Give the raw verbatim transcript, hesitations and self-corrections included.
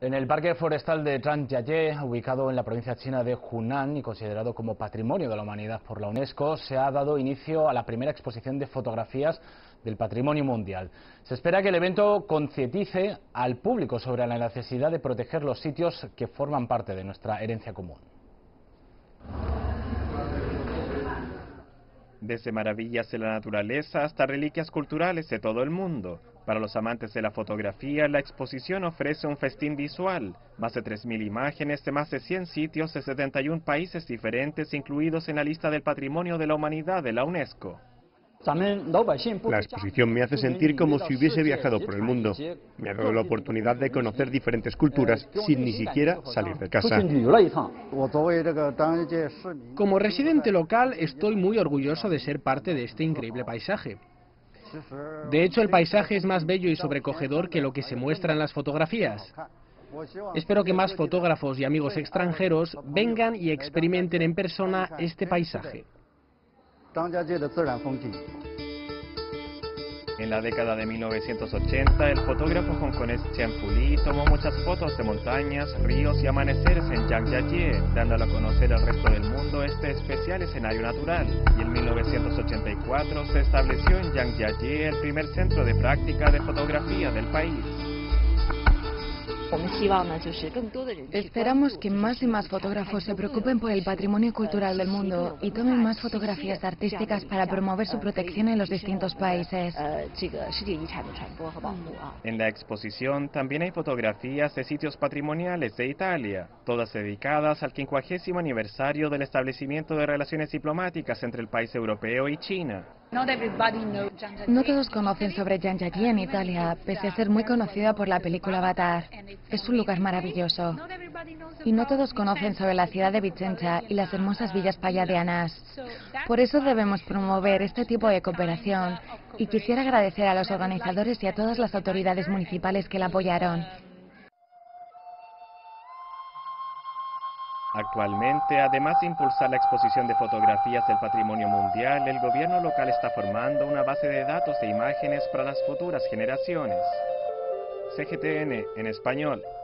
En el parque forestal de Zhangjiajie, ubicado en la provincia china de Hunan y considerado como Patrimonio de la Humanidad por la UNESCO, se ha dado inicio a la primera exposición de fotografías del patrimonio mundial. Se espera que el evento concientice al público sobre la necesidad de proteger los sitios que forman parte de nuestra herencia común. Desde maravillas de la naturaleza hasta reliquias culturales de todo el mundo. Para los amantes de la fotografía, la exposición ofrece un festín visual. Más de tres mil imágenes de más de cien sitios de setenta y un países diferentes, incluidos en la lista del Patrimonio de la Humanidad de la UNESCO. La exposición me hace sentir como si hubiese viajado por el mundo. Me ha dado la oportunidad de conocer diferentes culturas sin ni siquiera salir de casa. Como residente local, estoy muy orgulloso de ser parte de este increíble paisaje. De hecho, el paisaje es más bello y sobrecogedor que lo que se muestra en las fotografías. Espero que más fotógrafos y amigos extranjeros vengan y experimenten en persona este paisaje. En la década de mil novecientos ochenta, el fotógrafo hongkonés Chen Fuli tomó muchas fotos de montañas, ríos y amaneceres en Zhangjiajie, dándolo a conocer al resto del mundo este especial escenario natural. Y en mil novecientos ochenta y cuatro se estableció en Zhangjiajie el primer centro de práctica de fotografía del país. Esperamos que más y más fotógrafos se preocupen por el patrimonio cultural del mundo y tomen más fotografías artísticas para promover su protección en los distintos países. En la exposición también hay fotografías de sitios patrimoniales de Italia, todas dedicadas al quincuagésimo aniversario del establecimiento de relaciones diplomáticas entre el país europeo y China. No todos conocen sobre Janjalli en Italia, pese a ser muy conocida por la película Avatar. Es un lugar maravilloso. Y no todos conocen sobre la ciudad de Vicenza y las hermosas villas Paya de Anás. Por eso debemos promover este tipo de cooperación y quisiera agradecer a los organizadores y a todas las autoridades municipales que la apoyaron. Actualmente, además de impulsar la exposición de fotografías del patrimonio mundial, el gobierno local está formando una base de datos de imágenes para las futuras generaciones. C G T N en español.